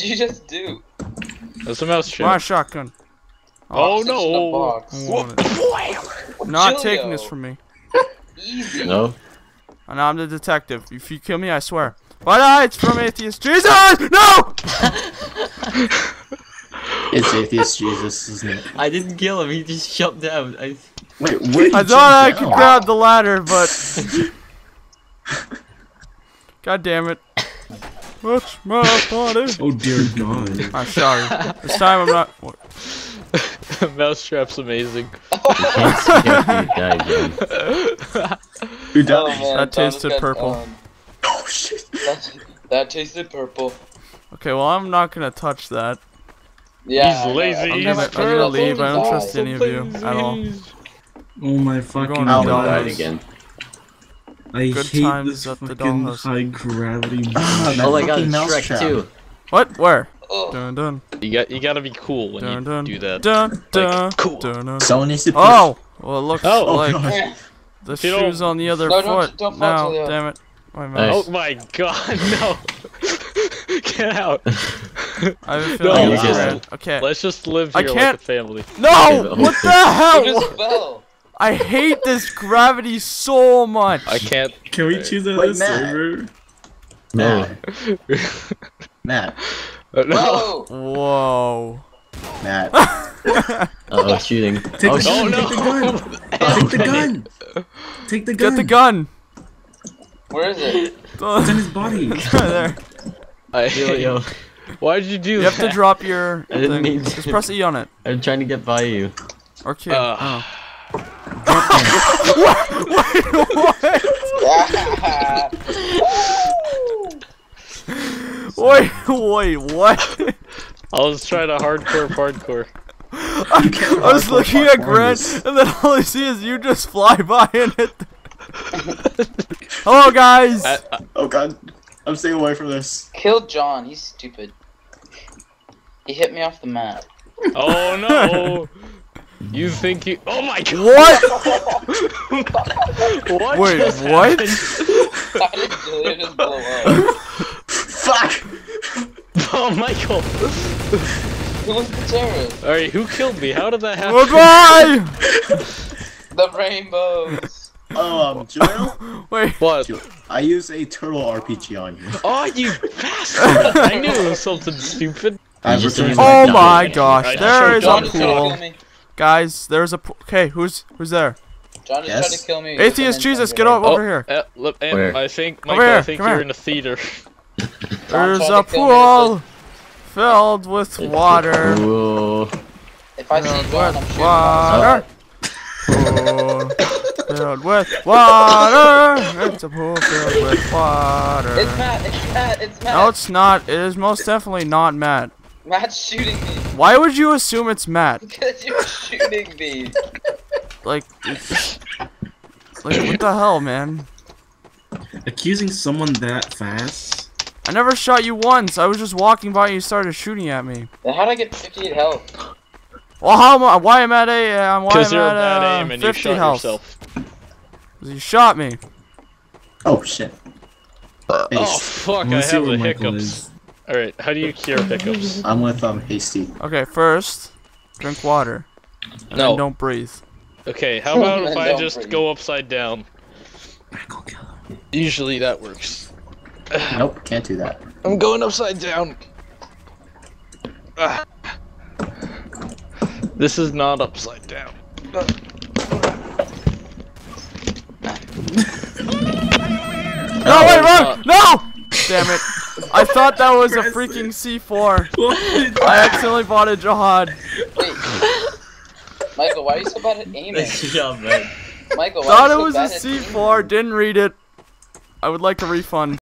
did you just do? That's a mouse trap. My shotgun. Oh, no! Not taking this from me. Easy. No. And I'm the detective. If you kill me, I swear. But it's from Atheist Jesus. No. It's Atheist Jesus, isn't it? I didn't kill him. He just jumped down. Wait, where? I thought I could grab the ladder, but God damn it! What's my body? Oh dear God! I'm sorry. This time I'm not. Mousetrap's amazing. Who died? Oh, that tasted purple. Oh shit! That tasted purple. Okay, well I'm not gonna touch that. Yeah. He's lazy. I'm gonna leave. I don't trust any of you at all. Oh my fucking God! Died again. I Good hate this at fucking the high gravity. Oh my God! Shrek 2. What? Where? Dun, dun. You gotta be cool when dun, dun, you do that. Dun, dun, like, cool. Dun, dun. Someone needs to push. Oh! Well, it looks like the shoe's on the other foot. Don't no, damn it. My mouse. Oh my God, no! Get out! I have a feeling okay. Let's just live here like a family. No! What the hell? You just fell. I hate this gravity so much. I can't. Can we choose another server? No. Matt. No. Whoa. Matt. Uh-oh, shooting. Take the gun. Take the gun. Take the gun. Get the gun. Where is it? It's in his body. There. Yo. Why did you do that? You have to drop your thing. Just press E on it. I'm trying to get by you. Or Q. What? Wait, what? I was trying to hardcore. I was looking at Grant, and then all I see is you just fly by in it. Hello, guys! Oh God, I'm staying away from this. Kill John, he's stupid. He hit me off the map. Oh no! You think you- Oh my God! What? What? Wait, what? That is literally just blow up. Fuck! Oh, Michael! Who was the terrorist? Alright, who killed me? How did that happen? Goodbye! The rainbows! Joel? Wait. What? Joel, I used a turtle RPG on you. Oh, you bastard! I knew it was something stupid. Oh my gosh, there is a pool. Guys, there's a okay. Who's there? John is trying to kill me. Atheist Jesus, get over here. Where? I think Michael, here, I think you're in the theater. There's a pool filled with water. If I see John, I'm shooting water. Filled with water. It's a pool filled with water. It's Matt. It's Matt. It's Matt. No, it's not. It is most definitely not Matt. Matt's shooting me. Why would you assume it's Matt? Because you're shooting me. Like what the hell, man? Accusing someone that fast? I never shot you once. I was just walking by and you started shooting at me. Then how did I get 58 health? Well, how am I? Why am I at a? Because you're at aim and you shot yourself. You shot me. Oh shit. Oh fuck! I have the hiccups. Alright, how do you cure hiccups? I'm with Hasty. Okay, first, drink water. And then don't breathe. Okay, how about if I just go upside down? Michael, kill him. Usually that works. Nope, can't do that. I'm going upside down. This is not upside down. No, wait, wrong! No! Damn it. I thought that was a freaking C4. I accidentally bought a Jihad. Wait. Michael, why are you so bad at aiming? Nice job, man. Michael, why are you so bad at aiming? Thought it was a C4, didn't read it. I would like a refund.